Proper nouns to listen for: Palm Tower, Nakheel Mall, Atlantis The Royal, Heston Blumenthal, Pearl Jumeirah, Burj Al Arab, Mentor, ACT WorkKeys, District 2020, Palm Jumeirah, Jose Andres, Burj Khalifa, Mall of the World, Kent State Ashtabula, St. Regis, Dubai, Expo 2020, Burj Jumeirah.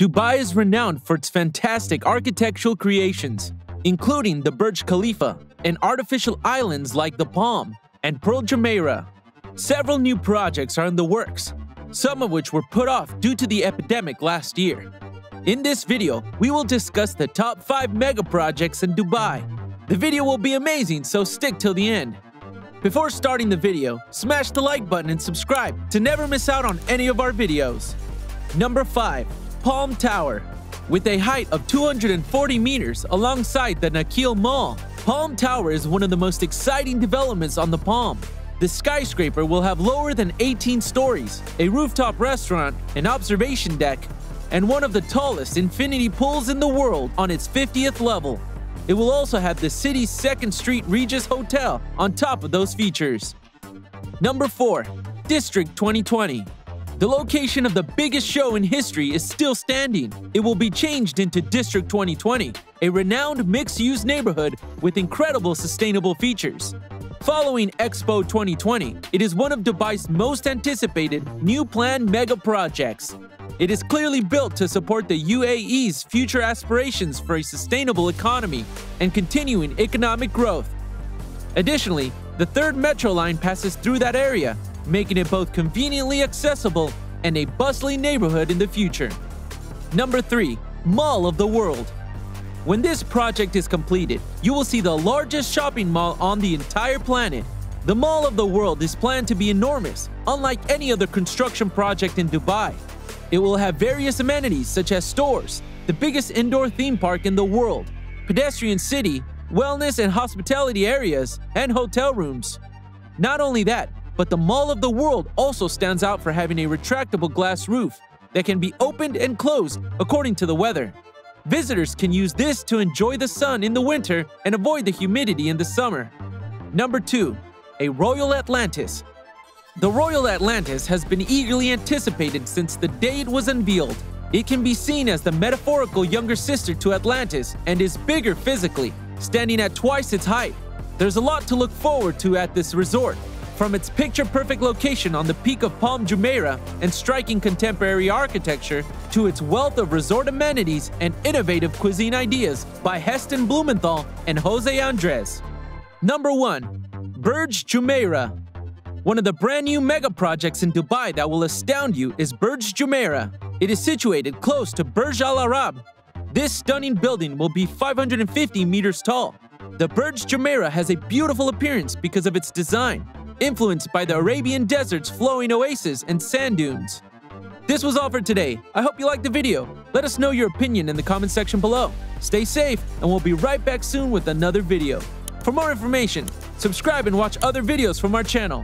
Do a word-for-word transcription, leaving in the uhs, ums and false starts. Dubai is renowned for its fantastic architectural creations, including the Burj Khalifa and artificial islands like the Palm and Pearl Jumeirah. Several new projects are in the works, some of which were put off due to the epidemic last year. In this video, we will discuss the top five mega projects in Dubai. The video will be amazing, so stick till the end. Before starting the video, smash the like button and subscribe to never miss out on any of our videos. Number five. Palm Tower. With a height of two hundred forty meters alongside the Nakheel Mall, Palm Tower is one of the most exciting developments on the Palm. The skyscraper will have lower than eighteen stories, a rooftop restaurant, an observation deck, and one of the tallest infinity pools in the world on its fiftieth level. It will also have the city's second Street Regis Hotel on top of those features. Number four. District twenty twenty. The location of the biggest show in history is still standing. It will be changed into District twenty twenty, a renowned mixed-use neighborhood with incredible sustainable features. Following Expo twenty twenty, it is one of Dubai's most anticipated new planned mega projects. It is clearly built to support the U A E's future aspirations for a sustainable economy and continuing economic growth. Additionally, the third metro line passes through that area, making it both conveniently accessible and a bustling neighborhood in the future. Number three. Mall of the World. When this project is completed, you will see the largest shopping mall on the entire planet. The Mall of the World is planned to be enormous, unlike any other construction project in Dubai. It will have various amenities such as stores, the biggest indoor theme park in the world, pedestrian city, wellness and hospitality areas, and hotel rooms. Not only that, but the Mall of the World also stands out for having a retractable glass roof that can be opened and closed according to the weather. Visitors can use this to enjoy the sun in the winter and avoid the humidity in the summer. Number two. A Royal Atlantis. The Royal Atlantis has been eagerly anticipated since the day it was unveiled. It can be seen as the metaphorical younger sister to Atlantis and is bigger physically, standing at twice its height. There's a lot to look forward to at this resort, from its picture-perfect location on the peak of Palm Jumeirah and striking contemporary architecture to its wealth of resort amenities and innovative cuisine ideas by Heston Blumenthal and Jose Andres. Number one. Burj Jumeirah. One of the brand new mega projects in Dubai that will astound you is Burj Jumeirah. It is situated close to Burj Al Arab. This stunning building will be five hundred fifty meters tall. The Burj Jumeirah has a beautiful appearance because of its design, influenced by the Arabian desert's flowing oases and sand dunes. This was all for today. I hope you liked the video. Let us know your opinion in the comment section below. Stay safe, and we'll be right back soon with another video. For more information, subscribe and watch other videos from our channel.